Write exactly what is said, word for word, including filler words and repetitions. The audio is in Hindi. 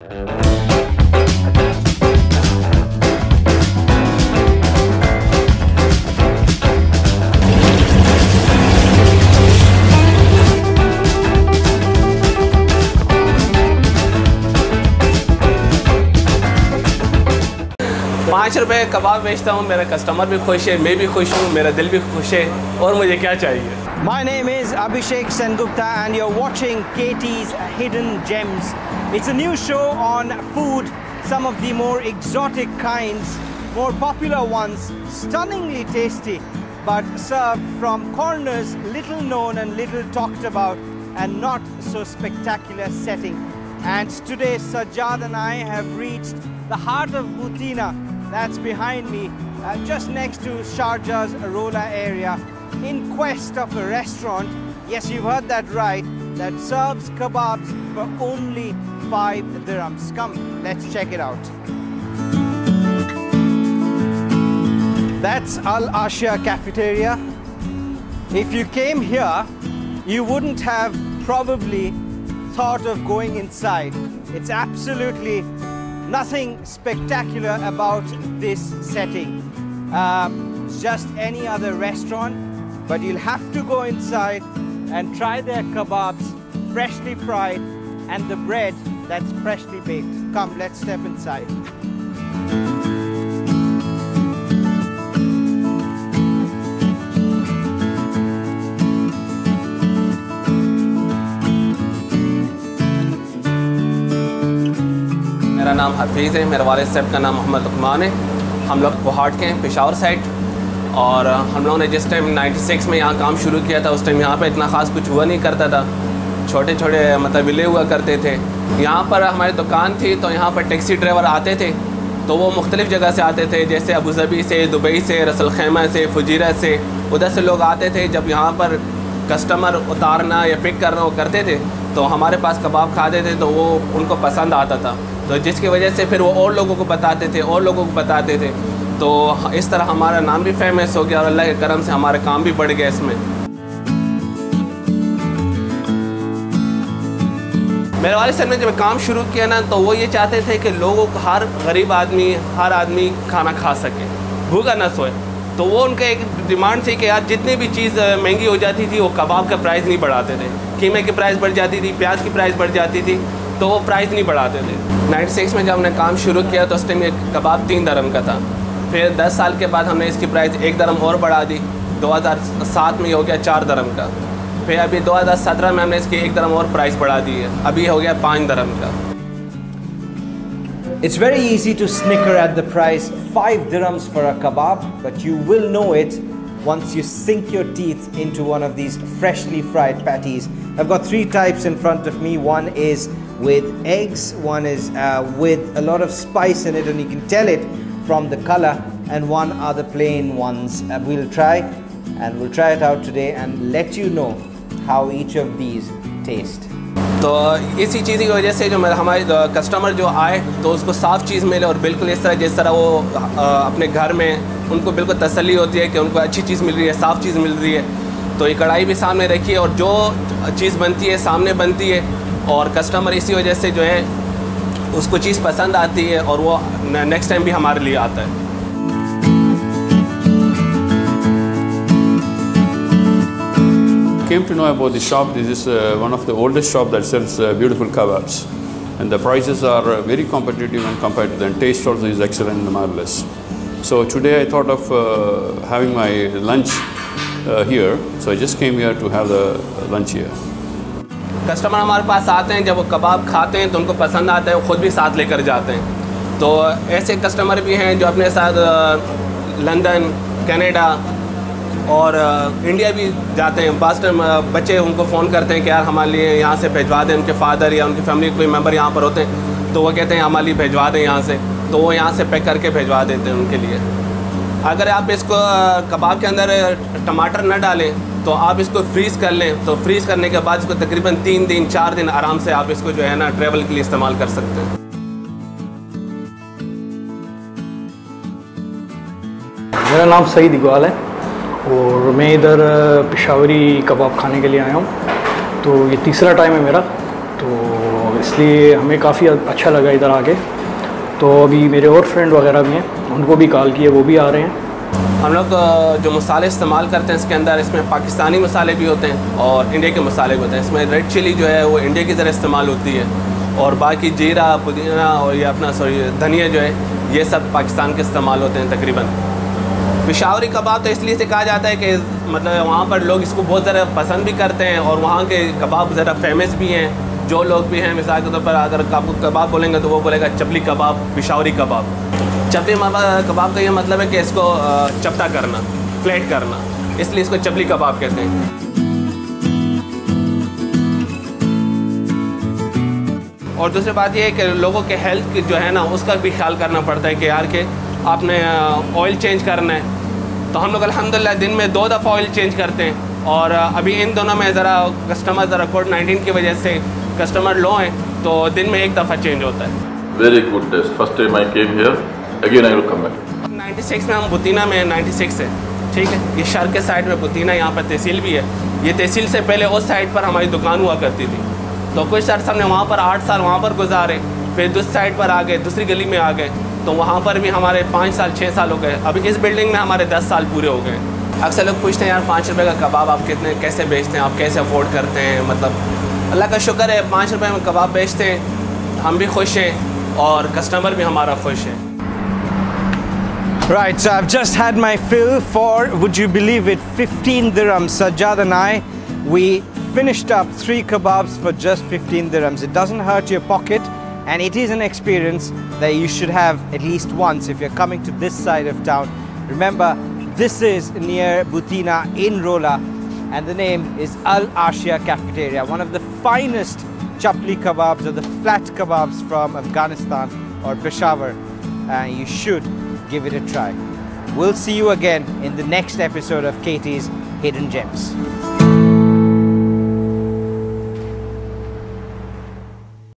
पाँच रुपये कबाब बेचता हूँ, मेरा कस्टमर भी खुश है, मैं भी खुश हूँ, मेरा दिल भी खुश है, और मुझे क्या चाहिए। My name is Abhishek Sengupta and you are watching KT's hidden gems. It's a new show on food, some of the more exotic kinds, more popular ones, stunningly tasty but serve from corners little known and little talked about and not so spectacular setting. And today Sajjad and I have reached the heart of Butina, that's behind me, uh, just next to Sharjah's Rola area, in quest of a restaurant, yes you've heard that right, that serves kebabs for only five dirhams. Come, let's check it out. That's Al Ashiyah Cafeteria. If you came here, you wouldn't have probably thought of going inside. It's absolutely nothing spectacular about this setting. Um, just any other restaurant, but you'll have to go inside and try their kebabs, freshly fried, and the bread that's freshly baked. Come, let's step inside. मेरा नाम हफीज़ है, मेरे वाले साहब का नाम मोहम्मद उस्मान है। हम लोग कोहाट के हैं, पेशावर साइड, और हम लोगों ने जिस टाइम छियानवे में यहाँ काम शुरू किया था उस टाइम यहाँ पे इतना ख़ास कुछ हुआ नहीं करता था, छोटे छोटे मतलब विले हुआ करते थे। यहाँ पर हमारी दुकान थी, तो यहाँ पर टैक्सी ड्राइवर आते थे, तो वो मुख्तलिफ़ जगह से आते थे, जैसे अबू धाबी से, दुबई से, रस अल खैमा से, फुजीरह से, उधर से लोग आते थे। जब यहाँ पर कस्टमर उतारना या पिक करना वो करते थे, तो हमारे पास कबाब खाते थे, तो वो उनको पसंद आता था, तो जिसकी वजह से फिर वो और लोगों को बताते थे और लोगों को बताते थे, तो इस तरह हमारा नाम भी फेमस हो गया और अल्लाह के करम से हमारा काम भी बढ़ गया इसमें। मेरे वाले साहब ने जब काम शुरू किया ना, तो वो ये चाहते थे कि लोगों को, हर गरीब आदमी, हर आदमी खाना खा सके, भूखा ना सोए, तो वो उनका एक डिमांड थी कि यार जितनी भी चीज़ महंगी हो जाती थी वो कबाब का प्राइस नहीं बढ़ाते थे। कीमे की प्राइस बढ़ जाती थी, प्याज की प्राइस बढ़ जाती थी, तो वो प्राइस नहीं बढ़ाते थे। छियानवे में जब हमने काम शुरू किया तो उस टाइम एक कबाब तीन दरम का था, फिर दस साल के बाद हमने इसकी प्राइस एक दरम और बढ़ा दी, दो हज़ार सात में हो गया चार दरम का, फिर अभी दो हज़ार सत्रह में हमने इसकी एक दरम और प्राइस बढ़ा दी है, अभी हो गया पाँच दरम का। It's very easy to snicker at the price five dirhams for a kebab, but you will know it once you sink your teeth into one of these freshly fried patties. I've got three types in front of me. One is with eggs, one is uh, with a lot of spice in it, and you can tell it from the color, and one are the plain ones. Uh, we'll try and we'll try it out today and let you know how each of these taste. तो इसी चीज़ की वजह से जो हमारे कस्टमर जो आए तो उसको साफ़ चीज़ मिले, और बिल्कुल इस तरह जिस तरह वो अपने घर में, उनको बिल्कुल तसल्ली होती है कि उनको अच्छी चीज़ मिल रही है, साफ़ चीज़ मिल रही है। तो ये कढ़ाई भी सामने रखी है और जो चीज़ बनती है सामने बनती है, और कस्टमर इसी वजह से जो है उसको चीज़ पसंद आती है और वो नेक्स्ट टाइम भी हमारे लिए आता है। Came to know about the shop. This is uh, one of the oldest shop that sells uh, beautiful kebabs, and the prices are uh, very competitive when compared to them. Taste also is excellent and marvelous. So today I thought of uh, having my lunch uh, here. So I just came here to have the lunch here. Customer हमारे पास आते हैं, जब वो कबाब खाते हैं तो उनको पसंद आता है, वो खुद भी साथ लेकर जाते हैं। तो ऐसे कस्टमर भी हैं जो अपने साथ लंदन, कनाडा और इंडिया भी जाते हैं। पास्ट टाइम बच्चे उनको फ़ोन करते हैं कि यार हमारे लिए यहाँ से भिजवा दें, उनके फादर या उनकी फैमिली कोई मेंबर यहाँ पर होते हैं, तो वो कहते हैं हमारे लिए भिजवा दें यहाँ से, तो वो यहाँ से पैक करके भिजवा देते हैं उनके लिए। अगर आप इसको कबाब के अंदर टमाटर ना डालें तो आप इसको फ्रीज़ कर लें, तो फ्रीज़ करने के बाद इसको तकरीबन तीन दिन चार दिन आराम से आप इसको जो है ना ट्रैवल के लिए इस्तेमाल कर सकते हैं। मेरा नाम सईद इकबाल है और मैं इधर पेशावरी कबाब खाने के लिए आया हूँ, तो ये तीसरा टाइम है मेरा, तो इस इसलिए हमें काफ़ी अच्छा लगा इधर आके। तो अभी मेरे और फ्रेंड वगैरह भी हैं, उनको भी कॉल किए, वो भी आ रहे हैं। हम लोग जो मसाले इस्तेमाल करते हैं इसके अंदर, इसमें पाकिस्तानी मसाले भी होते हैं और इंडिया के मसाले भी होते हैं। इसमें रेड चिली जो है वो इंडिया की तरह इस्तेमाल होती है और बाकी जीरा, पुदीना और ये अपना सॉरी धनिया जो है ये सब पाकिस्तान के इस्तेमाल होते हैं तकरीबन। पेशावरी कबाब तो इसलिए से कहा जाता है कि मतलब वहाँ पर लोग इसको बहुत ज़्यादा पसंद भी करते हैं और वहाँ के कबाब ज़रा फेमस भी हैं। जो लोग भी हैं मिसाल के तौर पर अगर आपको कबाब बोलेंगे तो वो बोलेगा चपली कबाब, पेशावरी कबाब। चपली कबाब का ये मतलब है कि इसको चपटा करना, फ्लैट करना, इसलिए इसको चपली कबाब कहते हैं। और दूसरी बात ये है कि लोगों के हेल्थ जो है ना उसका भी ख्याल करना पड़ता है कि यार के आपने ऑयल चेंज करना है। तो हम लोग अल्हम्दुलिल्लाह दिन में दो दफ़ा ऑयल चेंज करते हैं और अभी इन दोनों में ज़रा कस्टमर ज़रा कोविड नाइन्टीन की वजह से कस्टमर लो हैं तो दिन में एक दफ़ा चेंज होता है। Very good taste, first time I came here again I will come back. Ninety six में हम बुटीना में नाइन्टी सिक्स है, ठीक है, ये शहर के साइड में बुटीना, यहाँ पर तहसील भी है। ये तहसील से पहले उस साइड पर हमारी दुकान हुआ करती थी, तो कुछ अर्सा हमने वहाँ पर आठ साल वहाँ पर गुजारे, फिर दूसरी साइड पर आ गए, दूसरी गली में आ गए, तो वहाँ पर भी हमारे पाँच साल छः साल हो गए। अभी इस बिल्डिंग में हमारे दस साल पूरे हो गए। अक्सर लोग पूछते हैं यार पाँच रुपये का कबाब आप कितने कैसे बेचते हैं, आप कैसे अफोर्ड करते हैं। मतलब अल्लाह का शुक्र है पाँच रुपये में कबाब बेचते हैं, हम भी खुश हैं और कस्टमर भी हमारा खुश है। Right, so I've just had my fill for, would you believe it, fifteen dirhams. Sajjad and I, we finished up three kebabs for just fifteen dirhams. It doesn't hurt your pocket. And it is an experience that you should have at least once if you're coming to this side of town. Remember, this is near Butina in Rola, and the name is Al Ashiyah Cafeteria, one of the finest chapli kebabs or the flat kebabs from Afghanistan or Peshawar. And uh, you should give it a try. We'll see you again in the next episode of K T's Hidden Gems.